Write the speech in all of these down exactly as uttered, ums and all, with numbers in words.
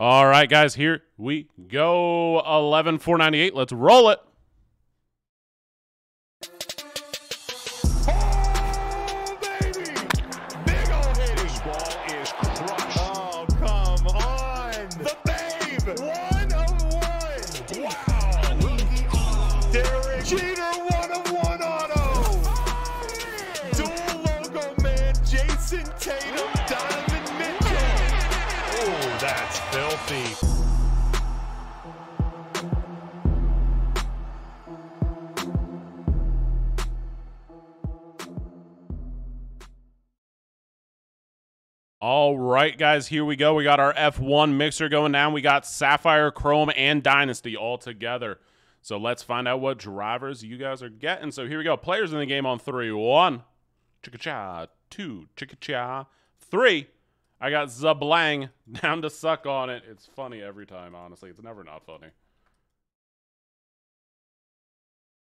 All right, guys, here we go. eleven four ninety-eight. Let's roll it. All right, guys, here we go. We got our F one mixer going down. We got Sapphire, Chrome, and Dynasty all together. So let's find out what drivers you guys are getting. So here we go. Players in the game on three. One, chicka-cha. Two, chicka-cha. Three, I got Zablang down to suck on it. It's funny every time, honestly. It's never not funny.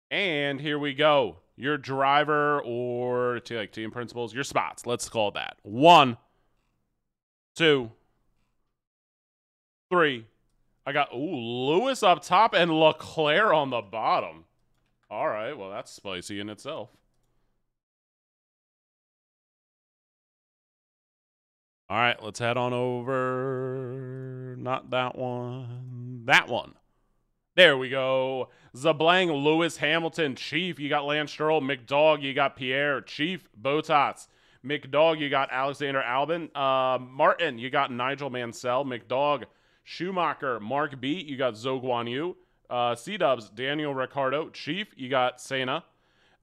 And here we go. Your driver or like team principals, your spots. Let's call that. One. Two, three. I got, ooh, Lewis up top and Leclerc on the bottom. All right, well, that's spicy in itself. All right, let's head on over. Not that one. That one. There we go. Zablang, Lewis Hamilton, Chief. You got Lance Stroll, McDog. You got Pierre, Chief, Bottas. McDog, you got Alexander Albon. Uh, Martin, you got Nigel Mansell. McDog, Schumacher. Mark B, you got Zhou Guanyu. Uh, C-Dubs, Daniel Ricciardo. Chief, you got Senna.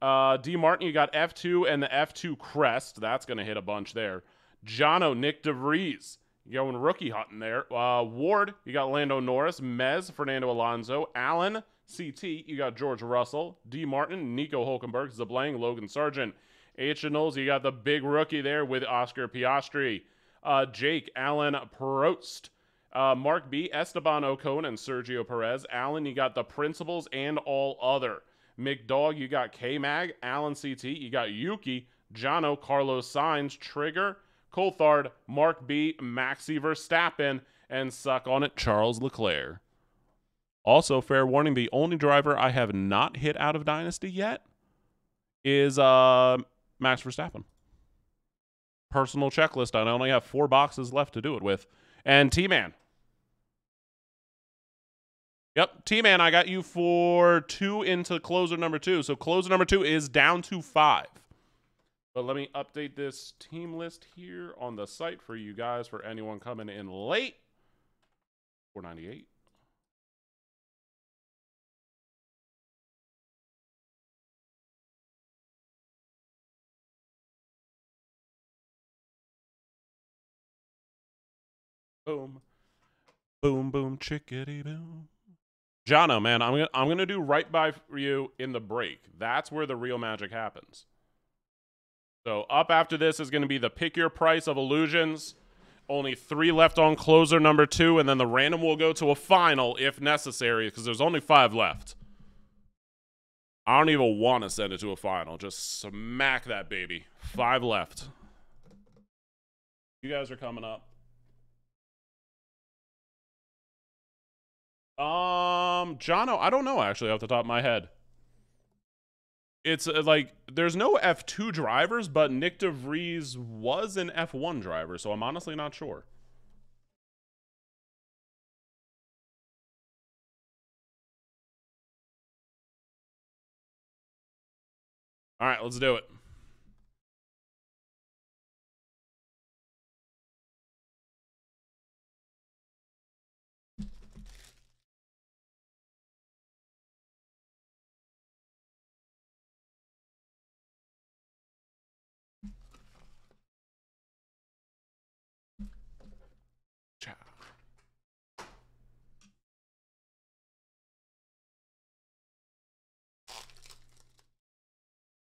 Uh, D. Martin, you got F two and the F two crest. That's going to hit a bunch there. Jono, Nick DeVries. You're going rookie hunting there. Uh, Ward, you got Lando Norris. Mez, Fernando Alonso. Allen, C T, you got George Russell. D. Martin, Nico Hulkenberg. Zablang, Logan Sargeant. H and L's, you got the big rookie there with Oscar Piastri. Uh, Jake, Alain Prost. Uh, Mark B, Esteban Ocon and Sergio Perez. Allen, you got the principals and all other. McDog, you got K-Mag. Allen C T, you got Yuki. Jono, Carlos Sainz, Trigger. Coulthard, Mark B, Maxi Verstappen. And suck on it, Charles Leclerc. Also, fair warning, the only driver I have not hit out of Dynasty yet is... Uh, Max Verstappen. Personal checklist. I only have four boxes left to do it with. And T-Man. Yep, T-Man, I got you for two into closer number two. So closer number two is down to five. But let me update this team list here on the site for you guys, for anyone coming in late. four ninety-eight. Boom, boom, boom, chickadee boom. Jono, man, I'm gonna I'm gonna do right by you in the break. That's where the real magic happens. So up after this is gonna be the pick your price of illusions. Only three left on closer number two, and then the random will go to a final if necessary, because there's only five left. I don't even want to send it to a final. Just smack that baby. Five left. You guys are coming up. Um, Jono, I don't know, actually, off the top of my head. It's uh, like, there's no F two drivers, but Nick DeVries was an F one driver, so I'm honestly not sure. All right, let's do it.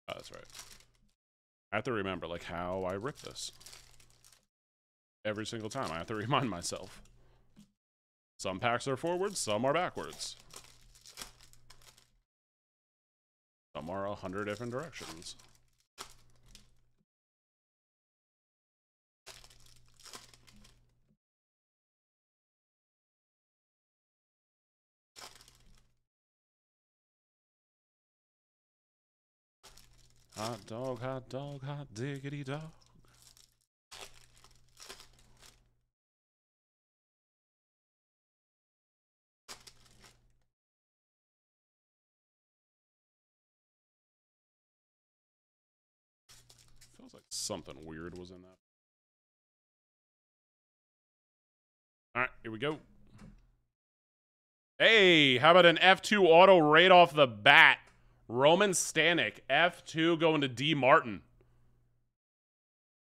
Oh, that's right. I have to remember, like, how I rip this. Every single time, I have to remind myself. Some packs are forwards, some are backwards. Some are a hundred different directions. Hot dog, hot dog, hot diggity dog. Feels like something weird was in that. All right, here we go. Hey, how about an F two auto right off the bat? Roman Stanek, F two going to D. Martin.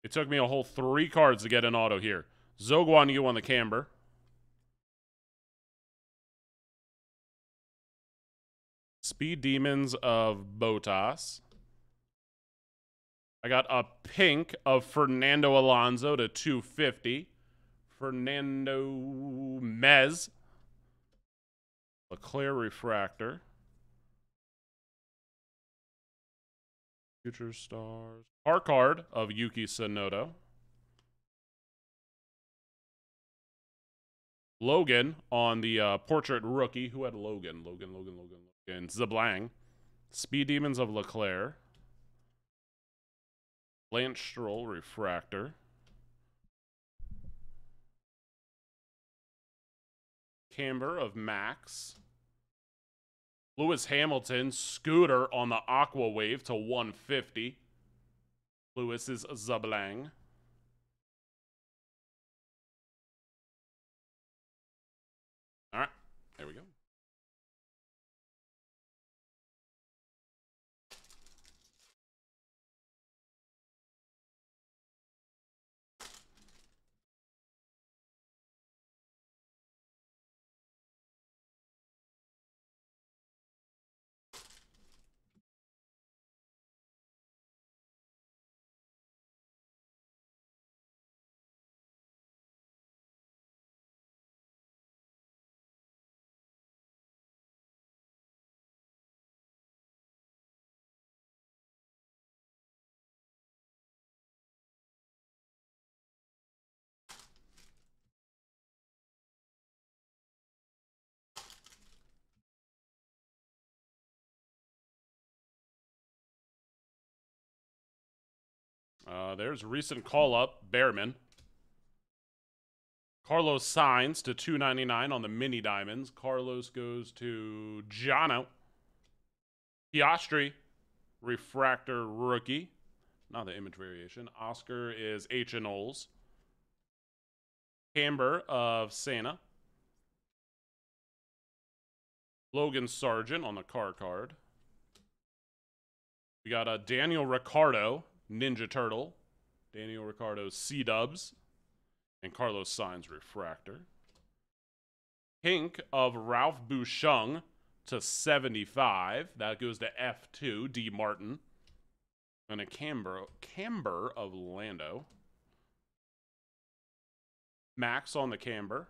It took me a whole three cards to get an auto here. Zhou Guanyu on the camber. Speed Demons of Bottas. I got a pink of Fernando Alonso to two fifty. Fernando Mez. Leclerc Refractor. Future Stars. Car card of Yuki Tsunoda. Logan on the uh, portrait rookie. Who had Logan? Logan, Logan, Logan, Logan. Zablang. Speed Demons of Leclerc. Lance Stroll Refractor. Camber of Max. Lewis Hamilton scooter on the Aqua Wave to one fifty. Lewis's Zablang. All right, there we go. Uh, there's recent call-up, Behrman. Carlos Sainz to two ninety-nine on the mini diamonds. Carlos goes to Jono. Piastri, refractor rookie. Not the image variation. Oscar is H and Ols. Camber of Senna. Logan Sargeant on the car card. We got a uh, Daniel Ricciardo. Ninja Turtle, Daniel Ricciardo's C-dubs, and Carlos Sainz refractor. Pink of Ralph Boschung to seventy-five. That goes to F two, D. Martin. And a camber, camber of Lando. Max on the camber.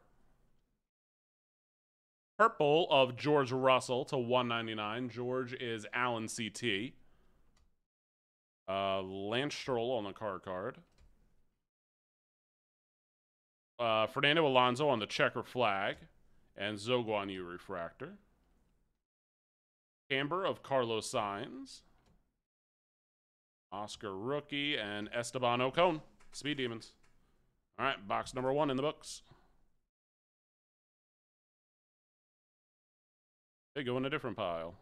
Purple of George Russell to one ninety-nine. George is Alan C T. Uh, Lance Stroll on the car card. Uh, Fernando Alonso on the checker flag. And Zhou Guanyu refractor. Camber of Carlos Sainz. Oscar rookie and Esteban Ocon. Speed Demons. All right, box number one in the books. They go in a different pile.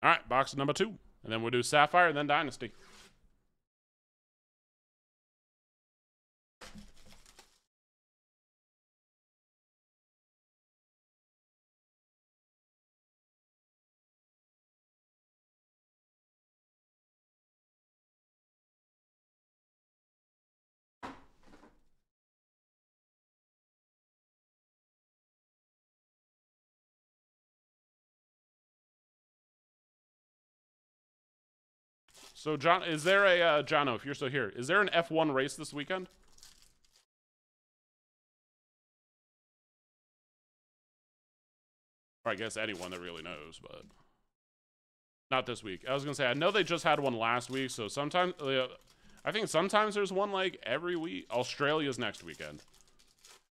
All right, box number two. And then we'll do Sapphire and then Dynasty. So, John, is there a, uh, Jono, if you're still here, is there an F one race this weekend? Or I guess anyone that really knows, but not this week. I was going to say, I know they just had one last week, so sometimes, uh, I think sometimes there's one like every week. Australia's next weekend.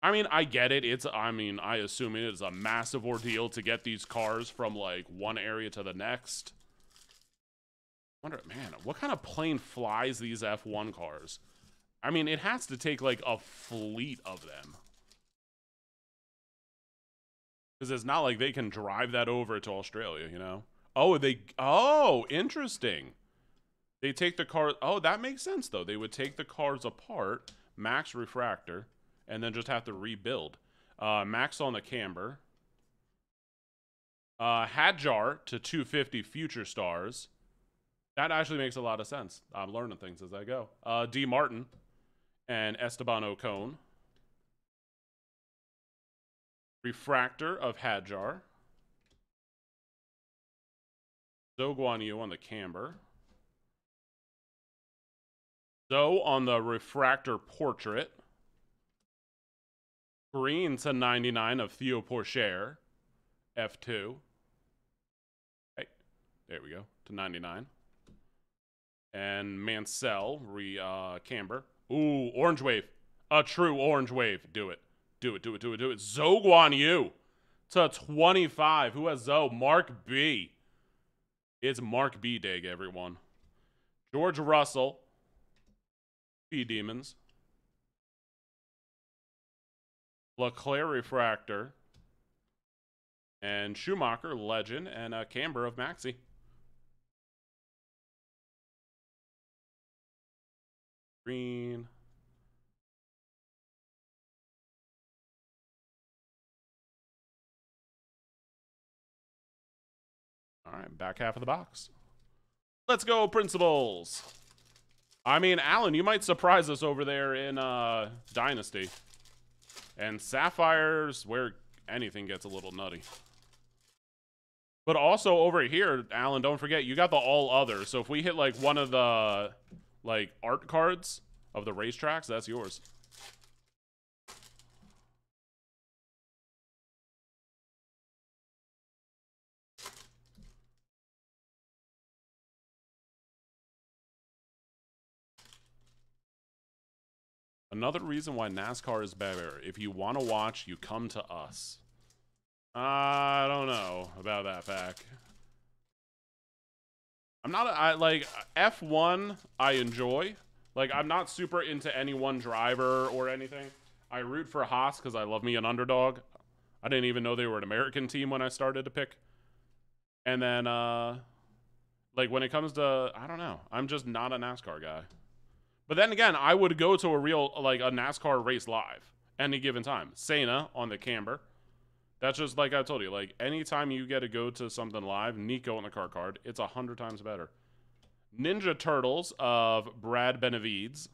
I mean, I get it. It's, I mean, I assume it is a massive ordeal to get these cars from like one area to the next. I wonder, man, what kind of plane flies these F one cars? I mean, it has to take like a fleet of them. Because it's not like they can drive that over to Australia, you know? Oh, they, oh, interesting. They take the cars, oh, that makes sense though. They would take the cars apart, max refractor, and then just have to rebuild. Uh, max on the camber. Uh, Hadjar to two fifty future stars. That actually makes a lot of sense. I'm learning things as I go. Uh, D. Martin and Esteban Ocon. Refractor of Hadjar. Zhou Guanyu on the camber. Zhou on the refractor portrait. Green to ninety-nine of Theo Pourchaire, F two. Hey, there we go, to ninety-nine. And Mansell, re, uh, camber. Ooh, orange wave. A true orange wave. Do it. Do it, do it, do it, do it. Zhou Guanyu to twenty-five. Who has Zhou? Mark B. It's Mark B dig, everyone. George Russell. B-Demons. Leclerc refractor and Schumacher legend and a camber of Maxi. Green. All right, back half of the box. Let's go, principals. I mean, Alan, you might surprise us over there in uh, Dynasty. And Sapphire's where anything gets a little nutty. But also over here, Alan, don't forget, you got the all other. So if we hit like one of the like art cards of the racetracks, that's yours. Another reason why NASCAR is better. If you want to watch, you come to us. I don't know about that pack. I'm not, I like F one, I enjoy. Like, I'm not super into any one driver or anything. I root for Haas because I love me an underdog. I didn't even know they were an American team when I started to pick. And then, uh, like, when it comes to, I don't know. I'm just not a NASCAR guy. But then again, I would go to a real, like, a NASCAR race live any given time. Senna on the camber. That's just like I told you. Like, anytime you get to go to something live, Nico on the car card, it's a hundred times better. Ninja Turtles of Brad Benevides.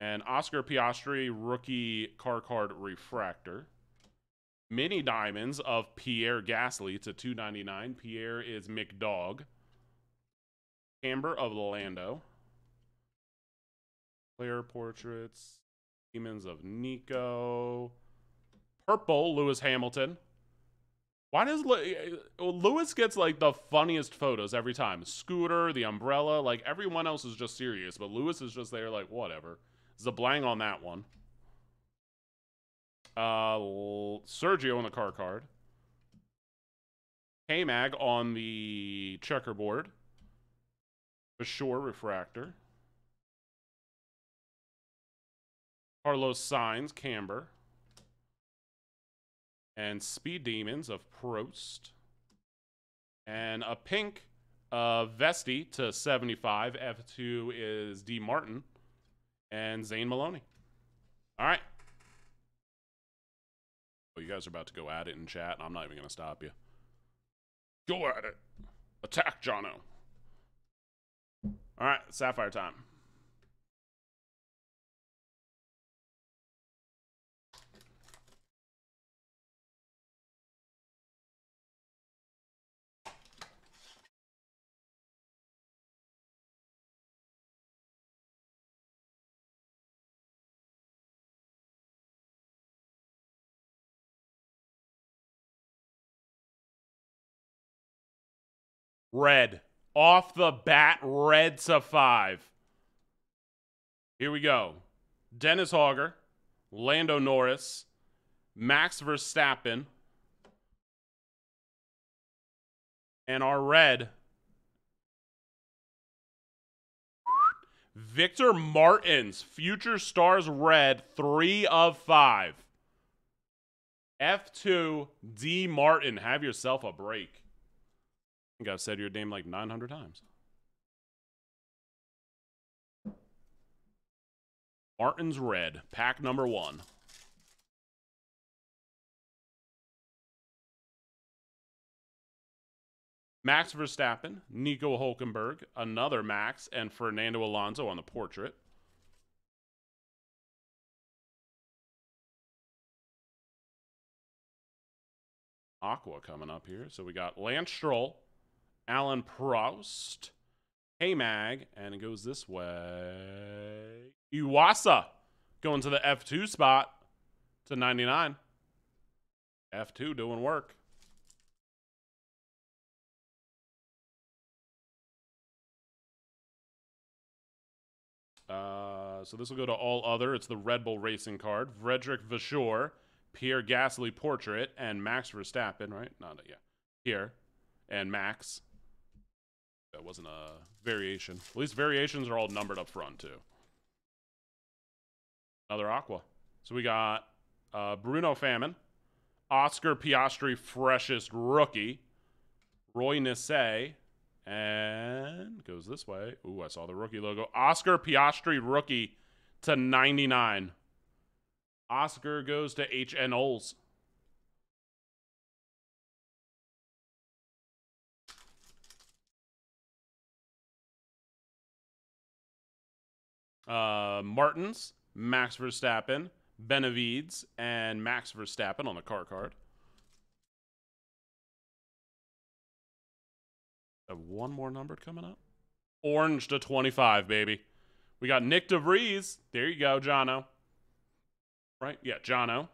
And Oscar Piastri, rookie car card refractor. Mini Diamonds of Pierre Gasly to two ninety-nine. Pierre is McDog. Camber of Lando. Player portraits, demons of Nico, purple Lewis Hamilton. Why does Lewis gets like the funniest photos every time? Scooter, the umbrella, like everyone else is just serious, but Lewis is just there like whatever. Zablang on that one. Uh, Sergio on the car card. K-Mag on the checkerboard. Vasseur refractor. Carlos Sainz, camber. And Speed Demons of Prost. And a pink uh, Vesti to seventy-five. F two is D. Martin. And Zane Maloney. All right. Well, you guys are about to go at it in chat, and I'm not even going to stop you. Go at it. Attack, Jono. All right, Sapphire time. Red. Off the bat, red to five. Here we go. Dennis Hauger, Lando Norris, Max Verstappen, and our red, Victor Martins, Future Stars red, three of five. F two, D. Martin, have yourself a break. I think I've said your name like nine hundred times. Martin's red, pack number one. Max Verstappen, Nico Hulkenberg, another Max, and Fernando Alonso on the portrait. Aqua coming up here. So we got Lance Stroll, Alain Prost, K-Mag, and it goes this way. Iwasa going to the F two spot to ninety-nine. F two doing work. Uh, so this will go to all other. It's the Red Bull Racing card. Frederic Vasseur, Pierre Gasly portrait, and Max Verstappen, right? Not yet. Pierre and Max. That wasn't a variation. At least variations are all numbered up front, too. Another Aqua. So we got uh, Bruno Famin, Oscar Piastri, freshest rookie, Roy Nissay, and goes this way. Ooh, I saw the rookie logo. Oscar Piastri, rookie to ninety-nine. Oscar goes to H N Oles. Uh, Martins, Max Verstappen, Benavides, and Max Verstappen on the car card. Have one more numbered coming up. Orange to twenty-five, baby. We got Nick DeVries. There you go, Jono. Right? Yeah, Jono.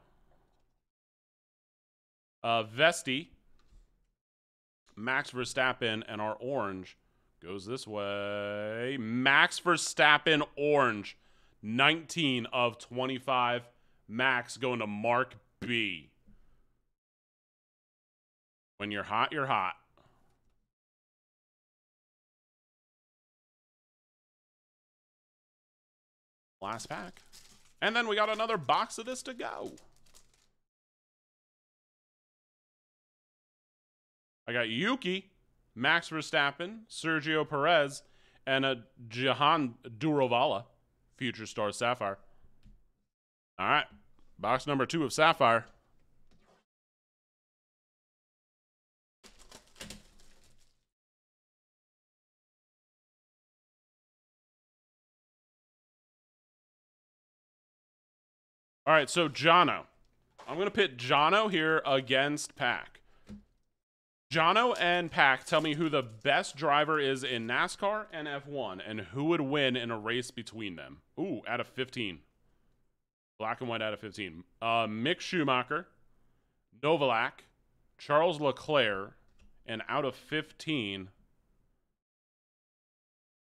Uh, Vesti, Max Verstappen, and our orange goes this way. Max Verstappen, orange. nineteen of twenty-five. Max going to Mark B. When you're hot, you're hot. Last pack. And then we got another box of this to go. I got Yuki, Max Verstappen, Sergio Perez, and a Jahan Durovala, Future Star Sapphire. All right. Box number two of Sapphire. All right, so Jono. I'm going to pit Jono here against Pack. Jono and Pack, tell me who the best driver is in NASCAR and F one and who would win in a race between them. Ooh, out of fifteen. Black and white out of fifteen. Uh, Mick Schumacher, Novalak, Charles Leclerc, and out of fifteen,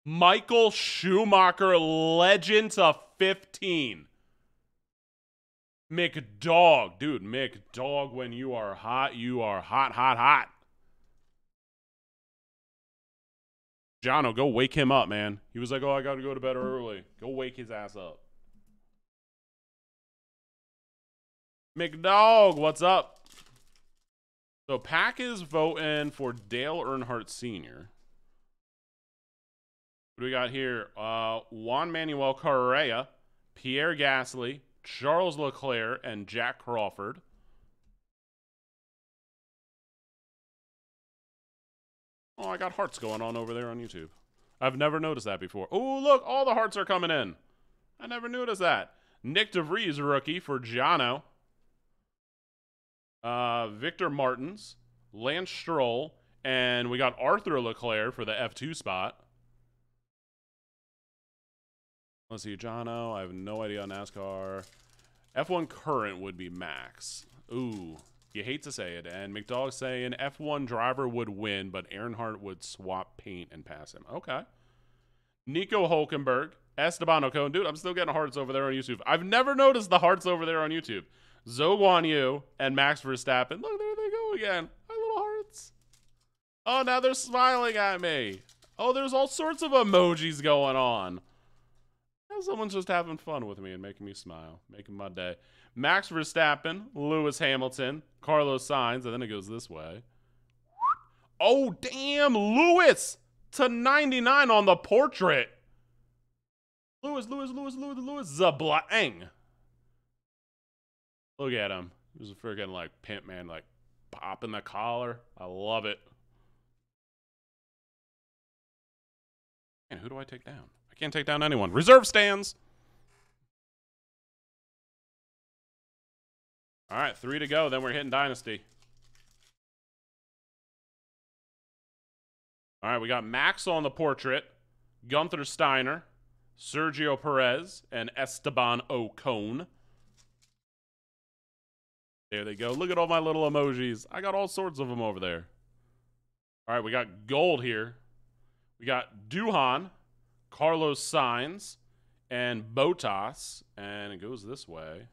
Michael Schumacher, legend to fifteen. McDog, dude, McDog, when you are hot, you are hot, hot, hot. Jono, go wake him up, man. He was like, oh, I got to go to bed early. Go wake his ass up. McDog, what's up? So Pack is voting for Dale Earnhardt Senior What do we got here? Uh, Juan Manuel Correa, Pierre Gasly, Charles Leclerc, and Jack Crawford. Oh, I got hearts going on over there on YouTube. I've never noticed that before. Oh, look, all the hearts are coming in. I never noticed that. Nick DeVries, rookie for Jono. Uh, Victor Martins, Lance Stroll, and we got Arthur Leclerc for the F two spot. Let's see, Jono. I have no idea on NASCAR. F one current would be Max. Ooh, you hate to say it. And McDog's saying F one driver would win, but Earnhardt would swap paint and pass him. Okay. Nico Hulkenberg, Esteban Ocon. Dude, I'm still getting hearts over there on YouTube. I've never noticed the hearts over there on YouTube. Zhou Guanyu and Max Verstappen. Look, there they go again. My little hearts. Oh, now they're smiling at me. Oh, there's all sorts of emojis going on. Now someone's just having fun with me and making me smile, making my day. Max Verstappen, Lewis Hamilton, Carlos Sainz, and then it goes this way. Oh, damn, Lewis to ninety-nine on the portrait. Lewis, Lewis, Lewis, Lewis, Lewis, Zablang. Look at him. He's a freaking, like, pimp man, like, popping the collar. I love it. Man, who do I take down? I can't take down anyone. Reserve stands. All right, three to go. Then we're hitting Dynasty. All right, we got Max on the portrait, Gunther Steiner, Sergio Perez, and Esteban Ocon. There they go. Look at all my little emojis. I got all sorts of them over there. All right, we got gold here. We got Duhan, Carlos Sainz, and Bottas. And it goes this way.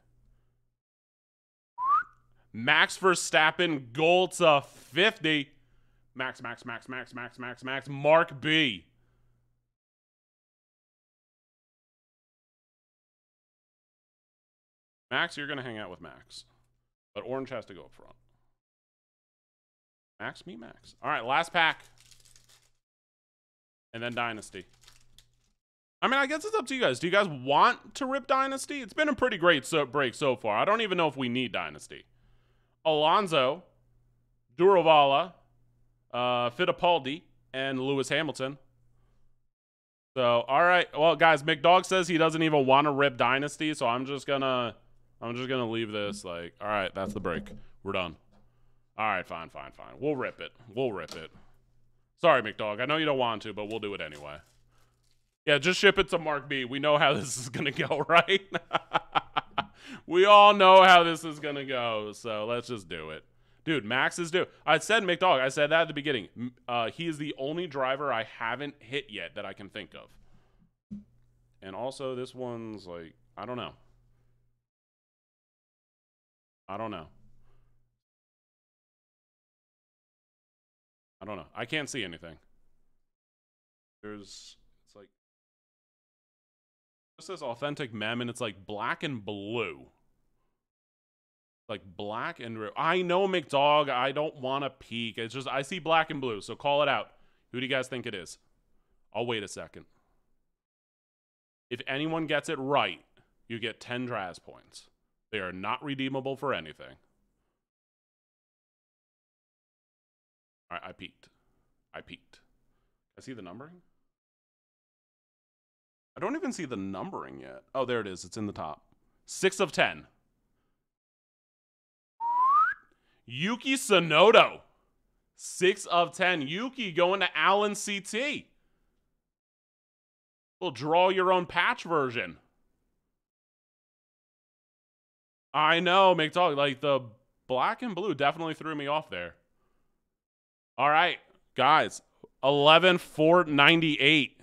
Max Verstappen, gold to fifty. Max, Max, Max, Max, Max, Max, Max, Mark B. Max, you're going to hang out with Max. But orange has to go up front. Max, me, Max. All right, last pack. And then Dynasty. I mean, I guess it's up to you guys. Do you guys want to rip Dynasty? It's been a pretty great so break so far. I don't even know if we need Dynasty. Alonso, Duravala, uh, Fittipaldi, and Lewis Hamilton. So, all right. Well, guys, McDog says he doesn't even want to rip Dynasty, so I'm just going to... I'm just going to leave this like, all right, that's the break. We're done. All right, fine, fine, fine. We'll rip it. We'll rip it. Sorry, McDog. I know you don't want to, but we'll do it anyway. Yeah, just ship it to Mark B. We know how this is going to go, right? We all know how this is going to go, so let's just do it. Dude, Max is due. I said McDog. I said that at the beginning. Uh, he is the only driver I haven't hit yet that I can think of. And also, this one's like, I don't know. I don't know. I don't know. I can't see anything. There's, it's like, just this authentic mem, and it's like black and blue. Like black and blue. I know, McDog, I don't want to peek. It's just, I see black and blue, so call it out. Who do you guys think it is? I'll wait a second. If anyone gets it right, you get ten Draz points. They are not redeemable for anything. All right, I peeked. I peeked. I see the numbering? I don't even see the numbering yet. Oh, there it is. It's in the top. Six of ten. Yuki Tsunoda. Six of ten. Yuki going to Allen C T. We'll draw your own patch version. I know, McDog, like the black and blue definitely threw me off there. All right, guys, eleven four ninety-eight.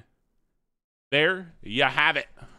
There you have it.